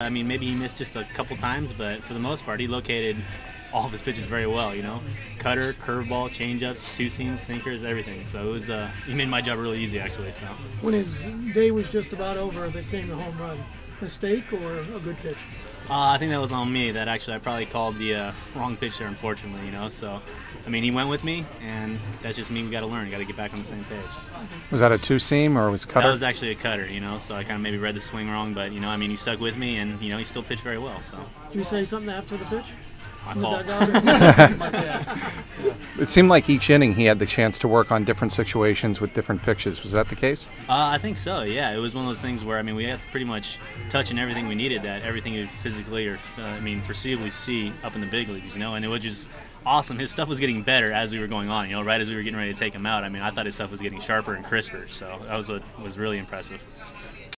I mean, maybe he missed just a couple times, but for the most part, he located all of his pitches very well, you know. Cutter, curveball, changeups, two-seams, sinkers, everything. So it was, he made my job really easy, actually. So when his day was just about over, there came the home run. Mistake or a good pitch? I think that was on me. That actually, I probably called the wrong pitch there, unfortunately, you know. So, I mean, he went with me, and that's just me. We got to learn. Got to get back on the same page. Was that a two-seam or was it cutter? That was actually a cutter, you know. So I kind of maybe read the swing wrong, but, you know, I mean, he stuck with me, and, you know, he still pitched very well. So. Did you say something after the pitch? It seemed like each inning he had the chance to work on different situations with different pitches. Was that the case? I think so, yeah. It was one of those things where, I mean, we had to pretty much touch on everything we needed, that everything you physically or, foreseeably see up in the big leagues, you know, and it was just awesome. His stuff was getting better as we were going on, you know, right as we were getting ready to take him out. I mean, I thought his stuff was getting sharper and crisper, so that was what was really impressive.